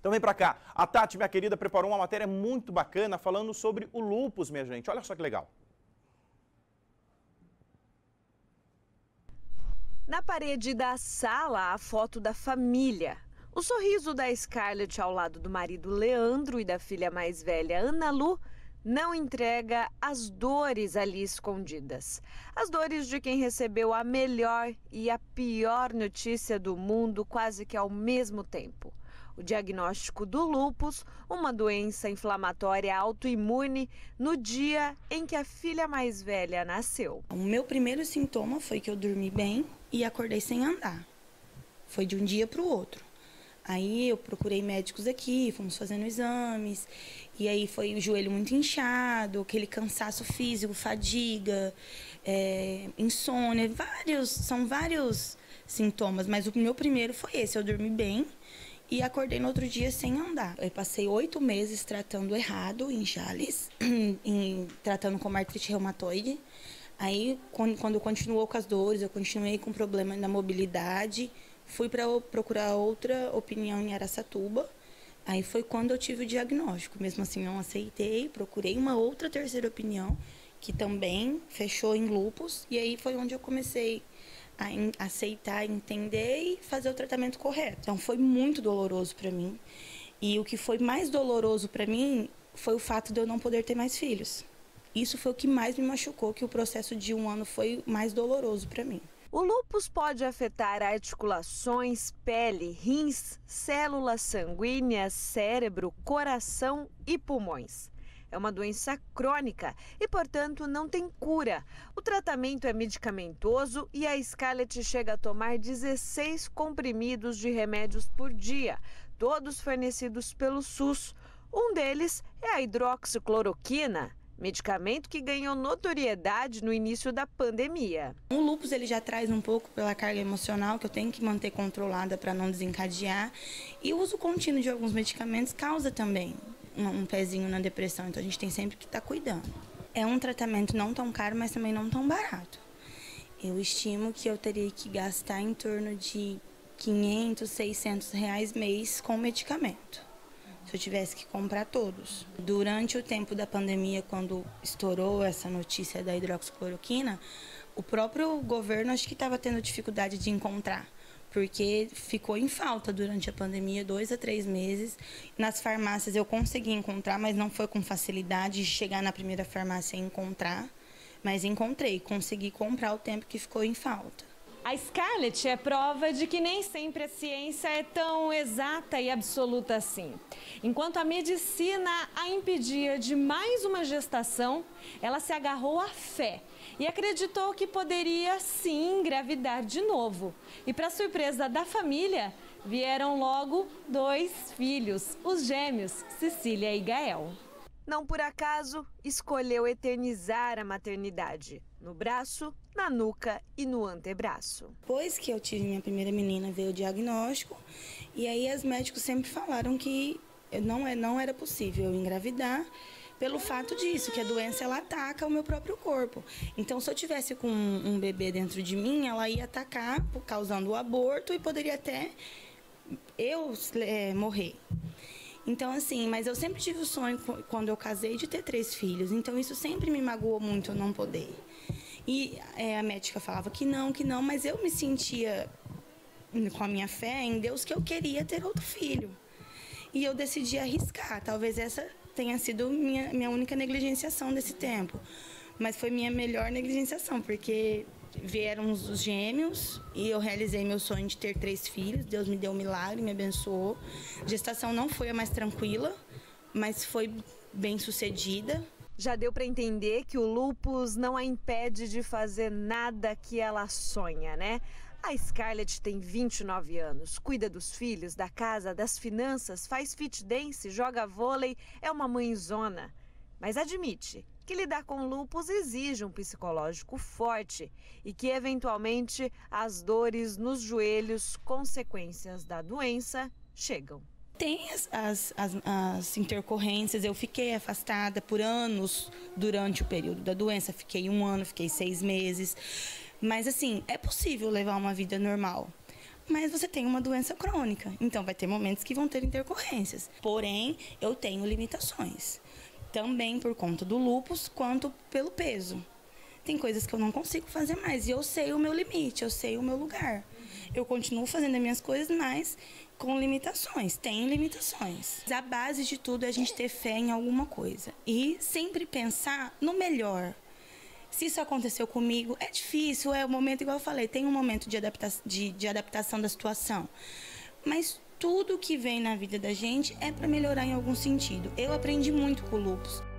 Então vem pra cá. A Tati, minha querida, preparou uma matéria muito bacana falando sobre o lúpus, minha gente. Olha só que legal. Na parede da sala, a foto da família. O sorriso da Scarlett ao lado do marido Leandro e da filha mais velha, Ana Lu, não entrega as dores ali escondidas. As dores de quem recebeu a melhor e a pior notícia do mundo quase que ao mesmo tempo. O diagnóstico do lúpus, uma doença inflamatória autoimune, no dia em que a filha mais velha nasceu. O meu primeiro sintoma foi que eu dormi bem e acordei sem andar. Foi de um dia para o outro. Aí eu procurei médicos aqui, fomos fazendo exames, e aí foi o joelho muito inchado, aquele cansaço físico, fadiga, insônia, são vários sintomas, mas o meu primeiro foi esse, eu dormi bem e acordei no outro dia sem andar. Eu passei 8 meses tratando errado em Jales, tratando como artrite reumatoide. Aí, quando continuou com as dores, eu continuei com problema na mobilidade, fui para procurar outra opinião em Araçatuba. Aí foi quando eu tive o diagnóstico. Mesmo assim, não aceitei, procurei uma outra terceira opinião, que também fechou em lúpus. E aí foi onde eu comecei a aceitar, entender e fazer o tratamento correto. Então foi muito doloroso para mim. E o que foi mais doloroso para mim foi o fato de eu não poder ter mais filhos. Isso foi o que mais me machucou, que o processo de 1 ano foi mais doloroso para mim. O lúpus pode afetar articulações, pele, rins, células sanguíneas, cérebro, coração e pulmões. É uma doença crônica e, portanto, não tem cura. O tratamento é medicamentoso e a Scarlett chega a tomar 16 comprimidos de remédios por dia, todos fornecidos pelo SUS. Um deles é a hidroxicloroquina, medicamento que ganhou notoriedade no início da pandemia. O lúpus ele já traz um pouco pela carga emocional que eu tenho que manter controlada para não desencadear. E o uso contínuo de alguns medicamentos causa também um pezinho na depressão, então a gente tem sempre que estar cuidando. É um tratamento não tão caro, mas também não tão barato. Eu estimo que eu teria que gastar em torno de R$500, R$600 mês com medicamento, se eu tivesse que comprar todos. Durante o tempo da pandemia, quando estourou essa notícia da hidroxicloroquina, o próprio governo acho que estava tendo dificuldade de encontrar, porque ficou em falta durante a pandemia, 2 a 3 meses. Nas farmácias eu consegui encontrar, mas não foi com facilidade de chegar na primeira farmácia e encontrar, mas encontrei, consegui comprar o tempo que ficou em falta. A Scarlett é prova de que nem sempre a ciência é tão exata e absoluta assim. Enquanto a medicina a impedia de mais uma gestação, ela se agarrou à fé e acreditou que poderia sim engravidar de novo. E para surpresa da família, vieram logo 2 filhos, os gêmeos Cecília e Gael. Não por acaso, escolheu eternizar a maternidade no braço, na nuca e no antebraço. Depois que eu tive minha primeira menina, veio o diagnóstico, e aí os médicos sempre falaram que não era possível eu engravidar pelo fato disso, que a doença ela ataca o meu próprio corpo. Então, se eu tivesse com um bebê dentro de mim, ela ia atacar, causando o aborto, e poderia até eu morrer. Então, assim, mas eu sempre tive o sonho, quando eu casei, de ter 3 filhos. Então, isso sempre me magoou muito, eu não poder. E a médica falava que não, mas eu me sentia, com a minha fé em Deus, que eu queria ter outro filho. E eu decidi arriscar. Talvez essa tenha sido minha única negligenciação desse tempo. Mas foi minha melhor negligenciação, porque vieram os gêmeos e eu realizei meu sonho de ter 3 filhos. Deus me deu um milagre, me abençoou. A gestação não foi a mais tranquila, mas foi bem sucedida. Já deu para entender que o lúpus não a impede de fazer nada que ela sonha, né? A Scarlett tem 29 anos, cuida dos filhos, da casa, das finanças, faz fit dance, joga vôlei, é uma mãezona. Mas admite que lidar com lúpus exige um psicológico forte e que, eventualmente, as dores nos joelhos, consequências da doença, chegam. Tem as intercorrências, eu fiquei afastada por anos durante o período da doença, fiquei 1 ano, fiquei 6 meses, mas assim, é possível levar uma vida normal. mas você tem uma doença crônica, então vai ter momentos que vão ter intercorrências. Porém, eu tenho limitações, também por conta do lúpus, quanto pelo peso. Tem coisas que eu não consigo fazer mais, e eu sei o meu limite, eu sei o meu lugar. Eu continuo fazendo as minhas coisas, mas com limitações, tem limitações. A base de tudo é a gente ter fé em alguma coisa e sempre pensar no melhor. Se isso aconteceu comigo, é difícil, é o momento, igual eu falei, tem um momento de adaptação da situação. Mas tudo que vem na vida da gente é para melhorar em algum sentido. Eu aprendi muito com o lúpus.